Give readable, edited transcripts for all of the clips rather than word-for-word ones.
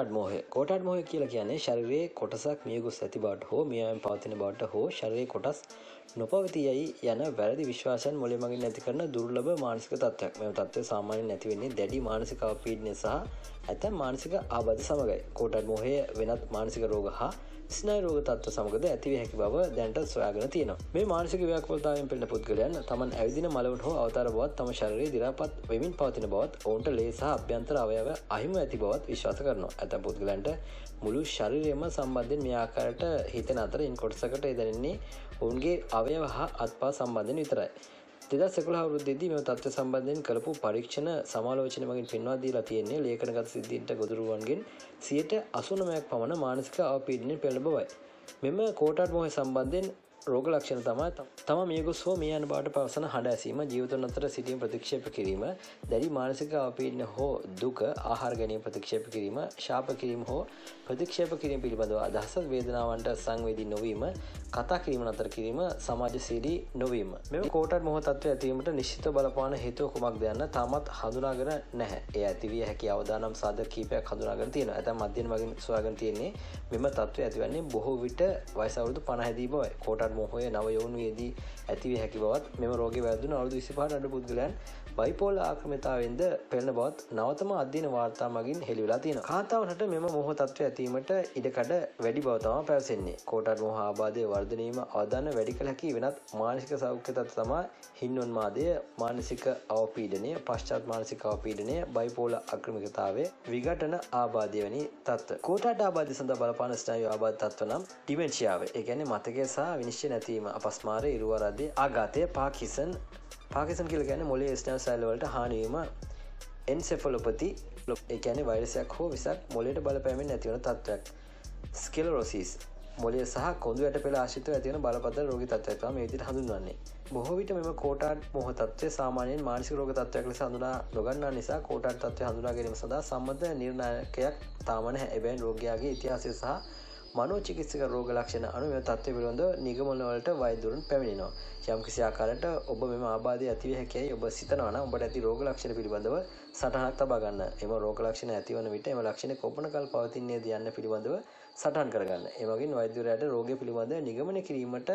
කොටාඩ් මෝහය. කොටාඩ් මෝහය කියලා කියන්නේ ශරීරයේ කොටසක් මියගොස් ඇති බවට හෝ මිය යමින් පවතින බවට හෝ ශරීරයේ කොටස් නොපවතියයි යන වැරදි විශ්වාසයන් මොළයේ මගින් නැති කරන දුර්ලභ මානසික තත්ත්වයක්. මේ තත්ත්වය සාමාන්‍යයෙන් නැති වෙන්නේ දැඩි මානසික අවපීඩනය සහ ඇතැම් මානසික ආබාධ සමගයි. කොටාඩ් මෝහය වෙනත් මානසික රෝග හා ස්නායු රෝග තත්ත්ව සමගද ඇතිවිය හැකි බව දැනට සොයාගෙන තියෙනවා. මේ මානසික ව්‍යාකූලතාවයෙන් පෙළෙන පුද්ගලයන් තමන් ඇවිදින මලවට හෝ අවතාර බවත්, තම ශරීරයේ දි රාපත් වෙමින් පවතින බවත්, ඔවුන්ට ලේ සහ අභ්‍යන්තර අවයව අහිමි ඇති බවත් විශ්වාස කරනවා. ඇතැම් පුද්ගලයන්ට මුළු ශරීරයම සම්බන්ධයෙන් මේ ආකාරයට හිතන අතර ඉන් කොටසකට එදෙන්නේ ඔවුන්ගේ අවයව හා අත්පා සම්බන්ධයෙන් විතරයි. 2011 අවුරුද්දේදී මේ තත්ත්ව සම්බන්ධයෙන් කරපු පරීක්ෂණ සමාලෝචන මගින් පෙන්වා දීලා තියෙන්නේ ලේඛනගත සිද්ධීන්ට ගොදුරුවන්ගෙන් 89% පමණ මානසික අවපීඩනයෙන් පෙළෙන බවයි. මෙම කොටාඩ් මෝහය සම්බන්ධයෙන් රෝග ලක්ෂණ තමයි තම මියගොස් හෝ මිය යන බවට පවසන හඬ ඇසීම, ජීවිතවල අතර සිටීම ප්‍රතික්ෂේප කිරීම, දැඩි මානසික අවපීඩන හෝ දුක, ආහාර ගැනීම ප්‍රතික්ෂේප කිරීම, ශාප කිරීම හෝ ප්‍රතික්ෂේප කිරීම පිළිබඳව අදහස, වේදනාවන්ට සංවේදී නොවීම, කතා කිරීම නතර කිරීම, සමාජශීලී නොවීම. මෙම කොටාඩ් මෝහ තත්ත්වය ඇතිවීමට නිශ්චිත බලපාන හේතුව කුමක්ද යන්න තාමත් හඳුනාගෙන නැහැ. ඒ ඇතිවිය හැකි අවදානම් සාධක කීපයක් හඳුනාගෙන තියෙනවා. ඇතැම් අධ්‍යයන මගින් සොයාගෙන තියෙන්නේ මෙම තත්ත්වය ඇතිවන්නේ බොහෝ විට වයස අවුරුදු 50 දී බවයි. මොහොය නව යෝනියේදී ඇතිවිය හැකි බවත්, මෙම රෝගේ වැළඳුන අවුරුදු 25ට අඩු පුද්ගලයන් බයිපෝලර් ආක්‍රමිතතාවෙන්ද පෙළෙන බවත් නවතම අධ්‍යයන වාර්තා මගින් හෙළි වෙලා තියෙනවා. කාන්තාවන්ට මෙම මොහ තත්ත්වය ඇතිවීමට ඉඩකඩ වැඩි බව තමයි පැවසෙන්නේ. කොටාඩ් මොහ ආබාධයේ වර්ධනය වීම අවදාන වැඩි කළ හැකි වෙනත් මානසික සෞඛ්‍ය තත්ත්ව තමයි හින්වන්මාදය, මානසික අවපීඩනය, පශ්චාත් මානසික අවපීඩනය, බයිපෝලර් ආක්‍රමිකතාවය, විඝටන ආබාධය වැනි තත්ත්ව. කොටාඩ් ආබාධය සඳහා බලපාන ස්නායු ආබාධ තත්ත්ව නම් ඩිමෙන්ෂියාව, ඒ කියන්නේ මතකයේ සහ නිශ්චය නැතිවීම, අපස්මාර, ඉරුවරදී ආඝාතය, පාකිසන් කියලා කියන්නේ මොළයේ ස්නායු සැල වලට හානිවීම, එන්සෙෆලොපති, ඒ කියන්නේ වෛරසයක් හෝ විසක් මොළයට බලපෑමෙන් ඇතිවන තත්ත්වයක්, ස්කෙලරොසිස්, මොළය සහ කොඳු යටපෙළ ආශ්‍රිතව ඇතිවන බරපතල රෝගී තත්ත්වයක් තමයි මේ විදිහට හඳුන්වන්නේ. බොහෝ විට මෙම කොටාඩ් මෝහ තත්ත්වය සාමාන්‍යයෙන් මානසික රෝග තත්ත්වයක් ලෙස හඳුනා නොගන්නා නිසා කොටාඩ් තත්ත්වය හඳුනා ගැනීම සඳහා සම්මත නිර්ණායකයක් තාම නැහැ. එබැවින් රෝගියාගේ ඉතිහාසය සහ මනෝචිකිත්සක රෝග ලක්ෂණ අනුව මේ තත්ත්වය පිළිබඳව නිගමනවලට වෛද්‍යවරුන් පැමිණෙනවා. යම්කිසි ආකාරයට ඔබ මෙම ආබාධය ඇතිවිය හැකියි ඔබ සිතනවා නම් ඔබට ඇති රෝග ලක්ෂණ පිළිබඳව සටහනක් තබා ගන්න. එම රෝග ලක්ෂණ ඇතිවන විට එම ලක්ෂණ කොපමණ කල් පවතින්නේද යන්න පිළිබඳව සටහන් කරගන්න. ඒ වගේම වෛද්‍යවරයාට රෝගය පිළිබඳව නිගමනය කිරීමට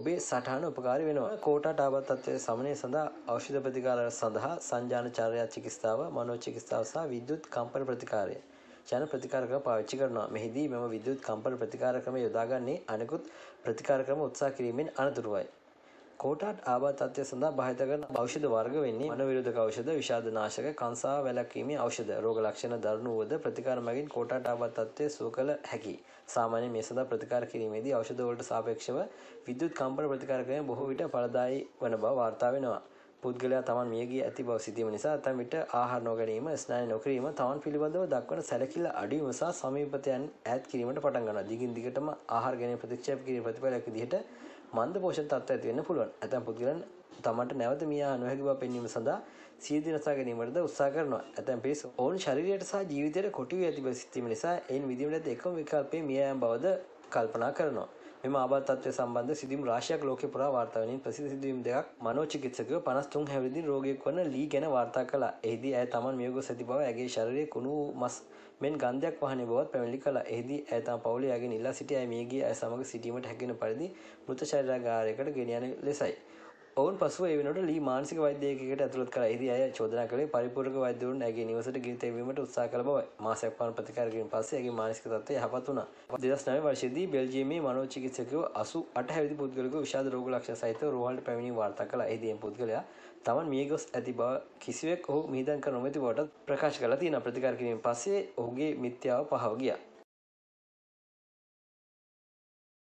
ඔබේ සටහන උපකාරී වෙනවා. කොටාඩ් ආබාධ තත්ත්වයේ සමනය සඳහා ඖෂධ ප්‍රතිකාර සඳහා සංජාන චර්යා චිකිත්සාව, මනෝචිකිත්සාව සහ විද්‍යුත් කම්පන ප්‍රතිකාරය ජන ප්‍රතිකාරක පාවිච්චි කරනවා. මෙහිදී මෙම විද්‍යුත් කම්පන ප්‍රතිකාර ක්‍රම යොදාගන්නේ අනෙකුත් ප්‍රතිකාර ක්‍රම උත්සාහ කිරීමෙන් අනතුරුවයි. කොටාඩ් ආබාධ තත්ත්වය සඳහා භාවිත කරන ඖෂධ වර්ග වෙන්නේ මනෝවිරෝධක ඖෂධ, විෂාදනාශක, කංසාව වැළැක්වීමේ ඖෂධ. රෝග ලක්ෂණ දරුණු වුවද ප්‍රතිකාර මගින් කොටාඩ් ආබාධ තත්ත්වය සුව කළ හැකියි. සාමාන්‍යයෙන් මේ සඳහා ප්‍රතිකාර කිරීමේදී ඖෂධ වලට සාපේක්ෂව විද්‍යුත් කම්පන ප්‍රතිකාර ක්‍රමය බොහෝ විට ඵලදායී වන බව වාර්තා වෙනවා. පුද්ගලයා තමන් මියගිය ඇති බව සිතීම නිසා ඇතැම් විට ආහාර නොගැනීම, ස්නායු නොකිරීම, තමන් පිළිබඳව දක්වන සැලකිල්ල අඩුවීම සහ සමීපතයන් ඈත් කිරීමට පටන් ගන්නවා. දිගින් දිගටම ආහාර ගැනීම ප්‍රතික්ෂේප කිරීම ප්‍රතිඵලයක් විදිහට මන්ද පෝෂණ තත්ත්වයක් ඇති වෙන්න පුළුවන්. ඇතැම් පුද්ගලයන් තමන්ට නැවත මිය යා නොහැකි බව පෙන්වීම සඳහා සිය දිනසා ගැනීමටද උත්සාහ කරනවා. ඇතැම් පිරිස ඔවුන් ශරීරයට සහ ජීවිතයට කොටු වී ඇති බව සිතීම නිසා එයින් මිදීම නැති එකම විකල්පය මිය යාම බවද කල්පනා කරනවා. මෙම ආබාධ තත්ත්වය සම්බන්ධ සිදුවීම් රාශියක් ලෝකේ පුරා වාර්තා වෙනින් ප්‍රසිද්ධ සිදුවීම් දෙකක් මනෝචිකිත්සකයෝ 53 හැවිරිදි රෝගියෙක් වන ලී ගැන වාර්තා කළා. එෙහිදී ඇය තමන් මියගොස් ඇති බව, ඇගේ ශරීරයේ කුණු මස් මෙන් ගන්ධයක් වහන බවත් පැමිණිලි කළා. එෙහිදී ඇය තම පවුලේ ඇගේ නිලා සිටි ඇය මියගිය ඇය සමග සිටීමට හැකියන පරිදි මృత ශරීරාගාරයකට ගෙන යන ලෙසයි. ඔවුන් පසුව ඒ වෙනුවට ලී මානසික වෛද්‍යකයෙකුට ඇතුළත් කළා. එෙහිදී ඇය චෝදනා කළේ පරිපූර්ණක වෛද්‍යවරුන් ඇගේ නිවසට ගිනි තැබීමට උත්සාහ කළ බවයි. මාසයක් පමණ ප්‍රතිකාර කිරීම පස්සේ ඇගේ මානසික තත්ත්වය යහපත් වුණා. 2009 වර්ෂයේදී බෙල්ජියමේ මනෝචිකිත්සකයෝ 88 හැවිරිදි පුද්ගලයෙකු විෂාද රෝග ලක්ෂණ සහිතව රෝහලට පැමිණීම වාර්තා කළා. එෙහිදී පුද්ගලයා තමන් මියගොස් ඇති බව කිසිවෙක් ඔහු මිහිදන් කර නොමැති බවට ප්‍රකාශ කළා. තියෙන ප්‍රතිකාර කිරීමෙන් පස්සේ ඔහුගේ මිත්‍යාව පහව ගියා.